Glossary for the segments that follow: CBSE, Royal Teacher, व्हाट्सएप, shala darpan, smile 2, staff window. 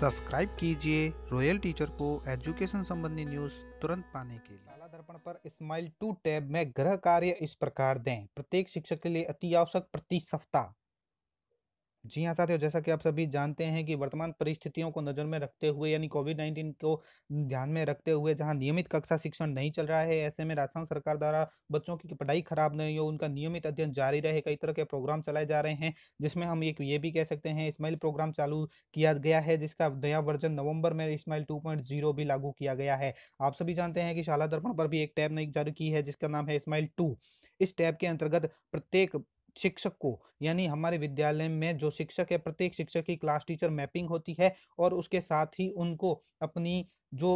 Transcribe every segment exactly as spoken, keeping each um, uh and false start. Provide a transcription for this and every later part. Subscribe कीजिए royal teacher को education संबंधी न्यूज तुरंत पाने के लिए। शाला दर्पण पर स्माइल टू टैब में गृह कार्य इस प्रकार दें, प्रत्येक शिक्षक के लिए अति आवश्यक प्रति सप्ताह। जी हाँ साथियों, जैसा कि आप सभी जानते हैं कि वर्तमान परिस्थितियों को नजर में रखते हुए यानी कोविड नाइन्टीन को ध्यान में रखते हुए जहाँ नियमित कक्षा शिक्षण नहीं चल रहा है, ऐसे में राजस्थान सरकार द्वारा बच्चों की पढ़ाई खराब नहीं हो, उनका नियमित अध्ययन जारी रहे, कई तरह के प्रोग्राम चलाए जा रहे हैं, जिसमें हम एक ये भी कह सकते हैं स्माइल प्रोग्राम चालू किया गया है, जिसका नया वर्जन नवम्बर में स्माइल टू पॉइंट जीरो भी लागू किया गया है। आप सभी जानते हैं कि शाला दर्पण पर भी एक टैब नई जारी की है जिसका नाम है स्माइल टू। इस टैब के अंतर्गत प्रत्येक शिक्षक को यानी हमारे विद्यालय में जो शिक्षक है, प्रत्येक शिक्षक की क्लास टीचर मैपिंग होती है और उसके साथ ही उनको अपनी जो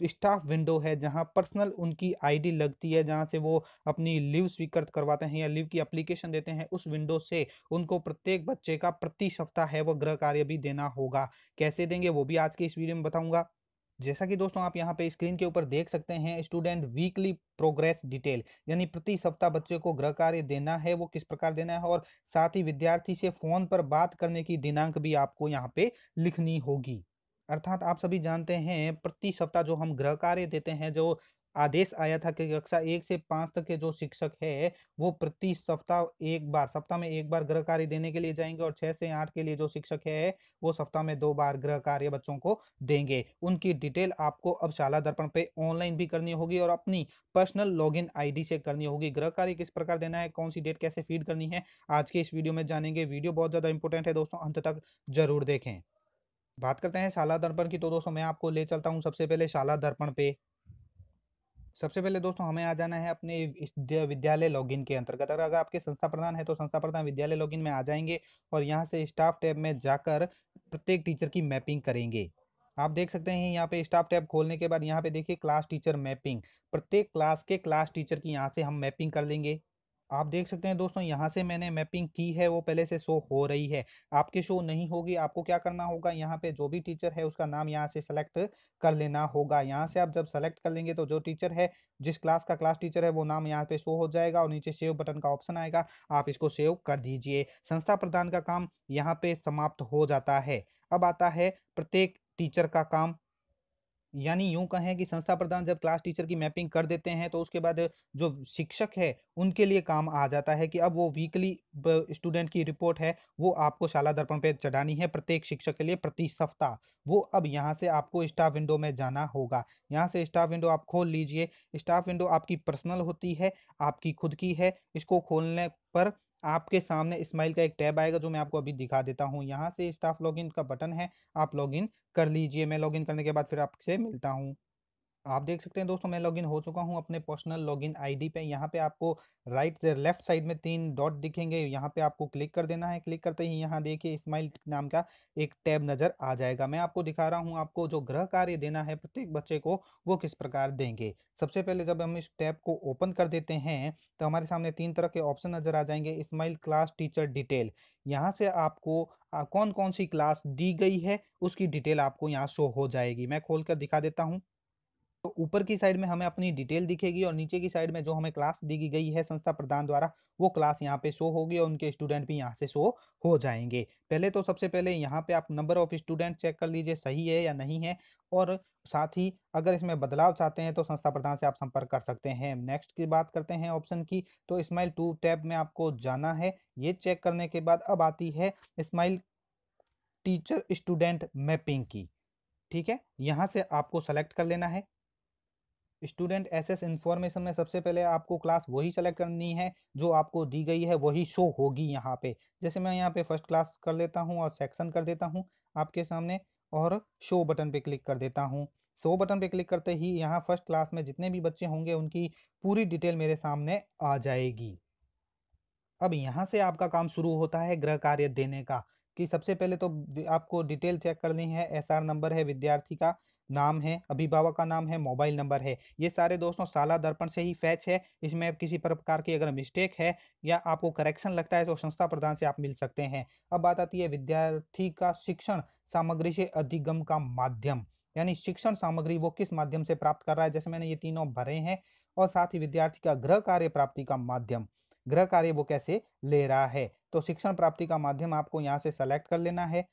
स्टाफ विंडो है जहां पर्सनल उनकी आईडी लगती है, जहां से वो अपनी लीव स्वीकृत करवाते हैं या लीव की एप्लीकेशन देते हैं, उस विंडो से उनको प्रत्येक बच्चे का प्रति सप्ताह है वो गृह कार्य भी देना होगा। कैसे देंगे वो भी आज के इस वीडियो में बताऊंगा। जैसा कि दोस्तों आप यहाँ पे स्क्रीन के ऊपर देख सकते हैं स्टूडेंट वीकली प्रोग्रेस डिटेल, यानी प्रति सप्ताह बच्चे को गृह कार्य देना है वो किस प्रकार देना है, और साथ ही विद्यार्थी से फोन पर बात करने की दिनांक भी आपको यहाँ पे लिखनी होगी। अर्थात आप सभी जानते हैं प्रति सप्ताह जो हम गृह कार्य देते हैं, जो आदेश आया था कि कक्षा एक से पाँच तक के जो शिक्षक है वो प्रति सप्ताह एक बार सप्ताह में एक बार गृह कार्य देने के लिए जाएंगे, और छः से आठ के लिए जो शिक्षक है वो सप्ताह में दो बार गृह कार्य बच्चों को देंगे। उनकी डिटेल आपको अब शाला दर्पण पे ऑनलाइन भी करनी होगी और अपनी पर्सनल लॉगिन आईडी से करनी होगी। गृह कार्य किस प्रकार देना है, कौन सी डेट कैसे फीड करनी है, आज के इस वीडियो में जानेंगे। वीडियो बहुत ज़्यादा इंपॉर्टेंट है दोस्तों, अंत तक जरूर देखें। बात करते हैं शाला दर्पण की, तो दोस्तों मैं आपको ले चलता हूँ सबसे पहले शाला दर्पण पे। सबसे पहले दोस्तों हमें आ जाना है अपने विद्यालय लॉगिन के अंतर्गत। अगर आपके संस्था प्रधान है तो संस्था प्रधान विद्यालय लॉगिन में आ जाएंगे और यहां से स्टाफ टैब में जाकर प्रत्येक टीचर की मैपिंग करेंगे। आप देख सकते हैं यहाँ पे स्टाफ टैब खोलने के बाद यहाँ पे देखिए क्लास टीचर मैपिंग, प्रत्येक क्लास के क्लास टीचर की यहाँ से हम मैपिंग कर लेंगे। आप देख सकते हैं दोस्तों यहाँ से मैंने मैपिंग की है वो पहले से शो हो रही है, आपके शो नहीं होगी। आपको क्या करना होगा, यहाँ पे जो भी टीचर है उसका नाम यहाँ से सेलेक्ट कर लेना होगा। यहाँ से आप जब सेलेक्ट कर लेंगे तो जो टीचर है, जिस क्लास का क्लास टीचर है वो नाम यहाँ पे शो हो जाएगा और नीचे सेव बटन का ऑप्शन आएगा, आप इसको सेव कर दीजिए। संस्था प्रधान का काम यहाँ पे समाप्त हो जाता है। अब आता है प्रत्येक टीचर का काम, यानी यूं कहें कि संस्था प्रधान जब क्लास टीचर की मैपिंग कर देते हैं तो उसके बाद जो शिक्षक है उनके लिए काम आ जाता है कि अब वो वीकली स्टूडेंट की रिपोर्ट है वो आपको शाला दर्पण पे चढ़ानी है प्रत्येक शिक्षक के लिए प्रति सप्ताह। वो अब यहाँ से आपको स्टाफ विंडो में जाना होगा। यहाँ से स्टाफ विंडो आप खोल लीजिए। स्टाफ विंडो आपकी पर्सनल होती है, आपकी खुद की है। इसको खोलने पर आपके सामने स्माइल का एक टैब आएगा जो मैं आपको अभी दिखा देता हूं। यहां से स्टाफ लॉगिन का बटन है, आप लॉगिन कर लीजिए। मैं लॉगिन करने के बाद फिर आपसे मिलता हूं। आप देख सकते हैं दोस्तों मैं लॉगिन हो चुका हूं अपने पर्सनल लॉगिन आईडी पे। यहां पे आपको राइट लेफ्ट साइड में तीन डॉट दिखेंगे, यहां पे आपको क्लिक कर देना है। क्लिक करते ही यहाँ देखिए स्माइल नाम का एक टैब नज़र आ जाएगा। मैं आपको दिखा रहा हूँ आपको जो गृह कार्य देना है प्रत्येक बच्चे को वो किस प्रकार देंगे। सबसे पहले जब हम इस टैब को ओपन कर देते हैं तो हमारे सामने तीन तरह के ऑप्शन नज़र आ जाएंगे। स्माइल क्लास टीचर डिटेल, यहाँ से आपको कौन कौन सी क्लास दी गई है उसकी डिटेल आपको यहाँ शो हो जाएगी। मैं खोल कर दिखा देता हूँ। तो ऊपर की साइड में हमें अपनी डिटेल दिखेगी और नीचे की साइड में जो हमें क्लास दी गई है संस्था प्रधान द्वारा वो क्लास यहाँ पे शो होगी और उनके स्टूडेंट भी यहाँ से शो हो जाएंगे। पहले तो सबसे पहले यहाँ पे आप नंबर ऑफ स्टूडेंट चेक कर लीजिए सही है या नहीं है, और साथ ही अगर इसमें बदलाव चाहते हैं तो संस्था प्रधान से आप संपर्क कर सकते हैं। नेक्स्ट की बात करते हैं ऑप्शन की, तो स्माइल टू टैब में आपको जाना है। ये चेक करने के बाद अब आती है स्माइल टीचर स्टूडेंट मैपिंग की, ठीक है। यहाँ से आपको सेलेक्ट कर लेना है स्टूडेंट एसेस इन्फॉर्मेशन में। सबसे पहले आपको क्लास वही सेलेक्ट करनी है जो आपको दी गई है, वही शो होगी यहाँ पे। जैसे मैं यहाँ पे फर्स्ट क्लास कर लेता हूँ और सेक्शन कर देता हूँ आपके सामने और शो बटन पे क्लिक कर देता हूँ। शो बटन पे क्लिक करते ही यहाँ फर्स्ट क्लास में जितने भी बच्चे होंगे उनकी पूरी डिटेल मेरे सामने आ जाएगी। अब यहाँ से आपका काम शुरू होता है गृह कार्य देने का, कि सबसे पहले तो आपको डिटेल चेक करनी है। एस आर नंबर है, विद्यार्थी का नाम है, अभिभावक का नाम है, मोबाइल नंबर है। ये सारे दोस्तों शाला दर्पण से ही फैच है। इसमें किसी प्रकार की अगर मिस्टेक है या आपको करेक्शन लगता है तो संस्था प्रधान से आप मिल सकते हैं। अब बात आती है विद्यार्थी का शिक्षण सामग्री से अधिगम का माध्यम, यानी शिक्षण सामग्री वो किस माध्यम से प्राप्त कर रहा है। जैसे मैंने ये तीनों भरे हैं, और साथ ही विद्यार्थी का गृह कार्य प्राप्ति का माध्यम, गृह कार्य वो कैसे ले रहा है। तो शिक्षण प्राप्ति का माध्यम आपको यहाँ से सेलेक्ट कर लेना है।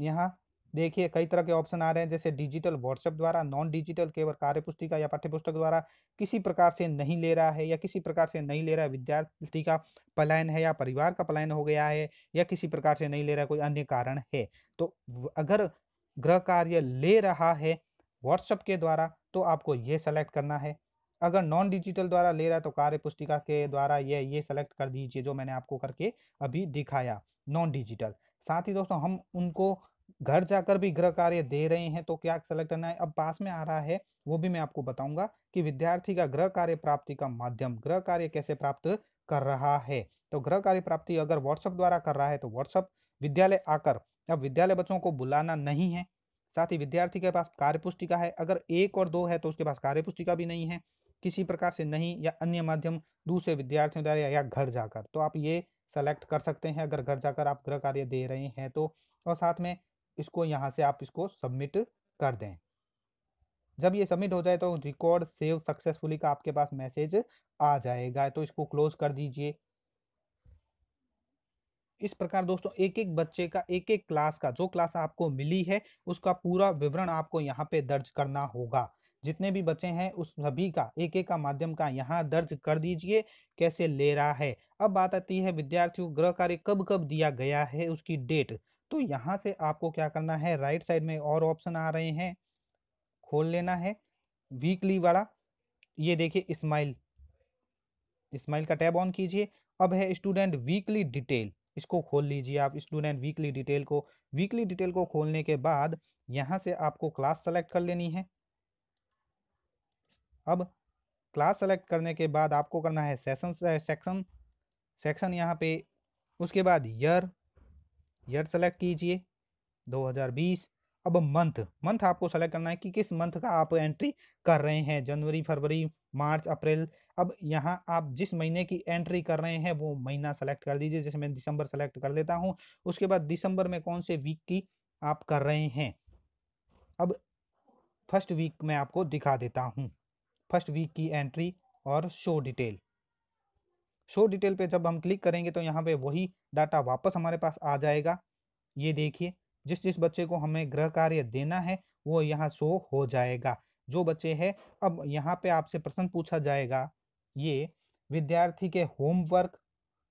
यहाँ देखिए कई तरह के ऑप्शन आ रहे हैं, जैसे डिजिटल व्हाट्सएप द्वारा, नॉन डिजिटल केवल कार्यपुस्तिका या पाठ्यपुस्तक द्वारा, किसी प्रकार से नहीं ले रहा है या किसी प्रकार से नहीं ले रहा है, विद्यार्थी का पलायन है या परिवार का पलायन हो गया है या किसी प्रकार से नहीं ले रहा है, कोई अन्य कारण है। तो अगर गृह कार्य ले रहा है व्हाट्सएप के द्वारा तो आपको ये सेलेक्ट करना है, अगर नॉन डिजिटल द्वारा ले रहा है तो कार्य पुस्तिका के द्वारा ये ये सेलेक्ट कर दीजिए, जो मैंने आपको करके अभी दिखाया नॉन डिजिटल। साथ ही दोस्तों हम उनको घर जाकर भी गृह कार्य दे रहे हैं तो क्या सेलेक्ट करना है, अब पास में आ रहा है वो भी मैं आपको बताऊंगा कि विद्यार्थी का गृह कार्य प्राप्ति का माध्यम, गृह कार्य कैसे प्राप्त कर रहा है। तो गृह कार्य प्राप्ति अगर व्हाट्सएप द्वारा कर रहा है तो व्हाट्सएप, विद्यालय आकर, अब विद्यालय बच्चों को बुलाना नहीं है, साथ ही विद्यार्थी के पास कार्यपुस्तिका है, अगर एक और दो है तो उसके पास कार्यपुस्तिका भी नहीं है, किसी प्रकार से नहीं या अन्य माध्यम दूसरे विद्यार्थियों द्वारा या घर जाकर, तो आप ये सेलेक्ट कर सकते हैं अगर घर जाकर आप गृह कार्य दे रहे हैं तो। और साथ में इसको यहाँ से आप इसको सबमिट कर दें, जब ये सबमिट हो जाए तो रिकॉर्ड सेव सक्सेसफुली का आपके पास मैसेज आ जाएगा, तो इसको क्लोज कर दीजिए। इस प्रकार दोस्तों एक एक बच्चे का, एक एक क्लास का, जो क्लास आपको मिली है उसका पूरा विवरण आपको यहाँ पे दर्ज करना होगा, जितने भी बच्चे हैं उस सभी का एक एक का माध्यम का यहाँ दर्ज कर दीजिए कैसे ले रहा है। अब बात आती है विद्यार्थियों को गृह कार्य कब कब दिया गया है उसकी डेट, तो यहाँ से आपको क्या करना है, राइट साइड में और ऑप्शन आ रहे हैं खोल लेना है वीकली वाला, ये देखिए स्माइल, स्माइल का टैब ऑन कीजिए, अब है स्टूडेंट वीकली डिटेल, इसको खोल लीजिए आप स्टूडेंट वीकली डिटेल को। वीकली डिटेल को खोलने के बाद यहाँ से आपको क्लास सेलेक्ट कर लेनी है। अब क्लास सेलेक्ट करने के बाद आपको करना है सेशन सेक्शन सेक्शन यहाँ पे, उसके बाद ईयर ईयर सेलेक्ट कीजिए दो हज़ार बीस। अब मंथ मंथ आपको सेलेक्ट करना है कि किस मंथ का आप एंट्री कर रहे हैं, जनवरी, फरवरी, मार्च, अप्रैल। अब यहाँ आप जिस महीने की एंट्री कर रहे हैं वो महीना सेलेक्ट कर दीजिए, जैसे मैं दिसंबर सेलेक्ट कर लेता हूँ। उसके बाद दिसंबर में कौन से वीक की आप कर रहे हैं, अब फर्स्ट वीक में आपको दिखा देता हूँ फर्स्ट वीक की एंट्री और शो डिटेल। शो डिटेल पे जब हम क्लिक करेंगे तो यहाँ पे वही डाटा वापस हमारे पास आ जाएगा। ये देखिए जिस जिस बच्चे को हमें गृह कार्य देना है वो यहाँ शो हो जाएगा। जो बच्चे हैं, अब यहाँ पे आपसे प्रश्न पूछा जाएगा, ये विद्यार्थी के होमवर्क,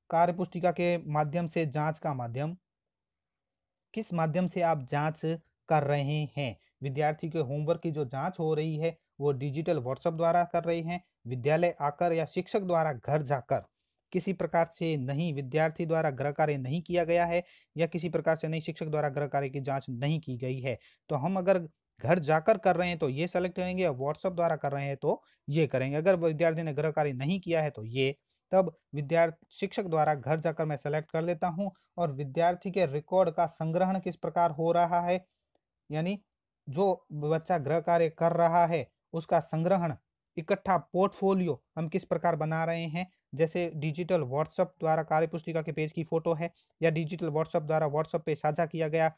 कार्यपुस्तिका के माध्यम से जाँच का माध्यम, किस माध्यम से आप जाँच कर रहे हैं। विद्यार्थी के होमवर्क की जो जाँच हो रही है वो डिजिटल व्हाट्सएप द्वारा कर रहे हैं, विद्यालय आकर या शिक्षक द्वारा घर जाकर, किसी प्रकार से नहीं विद्यार्थी द्वारा गृह कार्य नहीं किया गया है या किसी प्रकार से नहीं शिक्षक द्वारा गृह कार्य की जांच नहीं की गई है। तो हम अगर घर जाकर कर रहे हैं तो ये सेलेक्ट करेंगे, और व्हाट्सएप द्वारा कर रहे हैं तो ये करेंगे। अगर विद्यार्थी ने गृह कार्य नहीं किया है तो ये, तब विद्यार्थी शिक्षक द्वारा घर जाकर मैं सेलेक्ट कर लेता हूँ। और विद्यार्थी के रिकॉर्ड का संग्रहण किस प्रकार हो रहा है, यानी जो बच्चा गृह कार्य कर रहा है उसका संग्रहण, इकट्ठा पोर्टफोलियो हम किस प्रकार बना रहे हैं, जैसे डिजिटल व्हाट्सएप द्वारा कार्यपुस्तिका के पेज की फोटो है या डिजिटल व्हाट्सएप द्वारा व्हाट्सएप पे साझा किया गया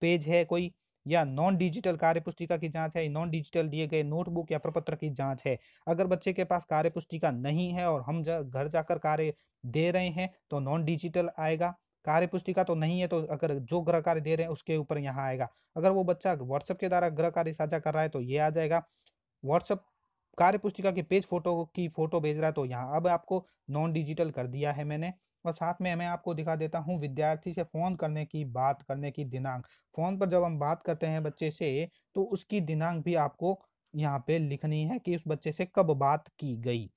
पेज है कोई, या नॉन डिजिटल कार्यपुस्तिका की जांच है, नॉन डिजिटल दिए गए नोटबुक या प्रपत्र की जांच है। अगर बच्चे के पास कार्यपुस्तिका नहीं है और हम जा, घर जाकर कार्य दे रहे हैं तो नॉन डिजिटल आएगा, कार्यपुस्तिका तो नहीं है तो अगर जो गृह कार्य दे रहे हैं उसके ऊपर यहाँ आएगा। अगर वो बच्चा व्हाट्सएप के द्वारा गृह कार्य साझा कर रहा है तो ये आ जाएगा, व्हाट्सएप कार्यपुस्तिका के पेज फोटो की फोटो भेज रहा है तो यहाँ, अब आपको नॉन डिजिटल कर दिया है मैंने। और साथ में मैं आपको दिखा देता हूँ विद्यार्थी से फ़ोन करने की बात करने की दिनांक, फ़ोन पर जब हम बात करते हैं बच्चे से तो उसकी दिनांक भी आपको यहाँ पे लिखनी है कि उस बच्चे से कब बात की गई।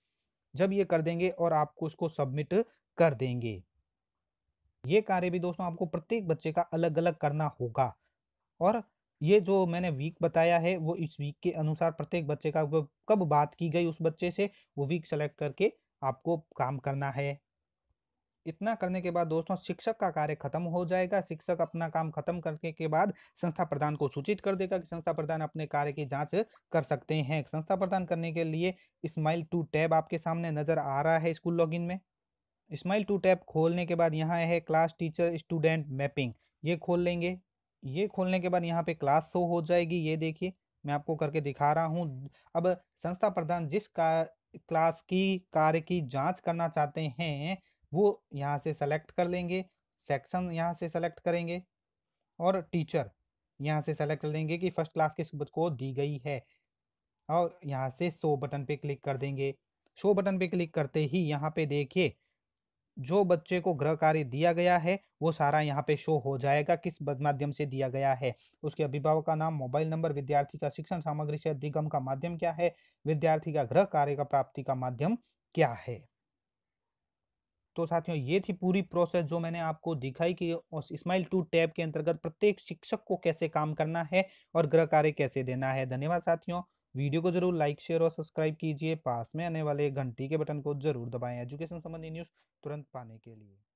जब ये कर देंगे और आपको उसको सबमिट कर देंगे। ये कार्य भी दोस्तों आपको प्रत्येक बच्चे का अलग अलग करना होगा, और ये जो मैंने वीक बताया है वो इस वीक के अनुसार प्रत्येक बच्चे का कब बात की गई उस बच्चे से वो वीक सेलेक्ट करके आपको काम करना है। इतना करने के बाद दोस्तों शिक्षक का कार्य खत्म हो जाएगा। शिक्षक अपना काम खत्म करने के बाद संस्था प्रधान को सूचित कर देगा कि संस्था प्रधान अपने कार्य की जांच कर सकते हैं। संस्था प्रधान करने के लिए स्माइल टू टैब आपके सामने नजर आ रहा है स्कूल लॉगिन में। स्माइल टू टैब खोलने के बाद यहाँ है क्लास टीचर स्टूडेंट मैपिंग, ये खोल लेंगे। ये खोलने के बाद यहाँ पे क्लास शो हो जाएगी, ये देखिए मैं आपको करके दिखा रहा हूँ। अब संस्था प्रधान जिस का क्लास की कार्य की जांच करना चाहते हैं वो यहाँ से सेलेक्ट कर लेंगे, सेक्शन यहाँ से सेलेक्ट करेंगे और टीचर यहाँ से सेलेक्ट कर लेंगे कि फर्स्ट क्लास किस बच्चे को दी गई है और यहाँ से शो बटन पे क्लिक कर देंगे। शो बटन पे क्लिक करते ही यहाँ पे देखिए जो बच्चे को गृह कार्य दिया गया है वो सारा यहाँ पे शो हो जाएगा किस माध्यम से दिया गया है, उसके अभिभावक का नाम, मोबाइल नंबर, विद्यार्थी का शिक्षण सामग्री से अधिगम का माध्यम क्या है, विद्यार्थी का गृह कार्य का प्राप्ति का माध्यम क्या है। तो साथियों ये थी पूरी प्रोसेस जो मैंने आपको दिखाई कि स्माइल टू टैब के अंतर्गत प्रत्येक शिक्षक को कैसे काम करना है और गृह कार्य कैसे देना है। धन्यवाद साथियों, वीडियो को जरूर लाइक, शेयर और सब्सक्राइब कीजिए। पास में आने वाले घंटी के बटन को जरूर दबाएं एजुकेशन संबंधी न्यूज़ तुरंत पाने के लिए।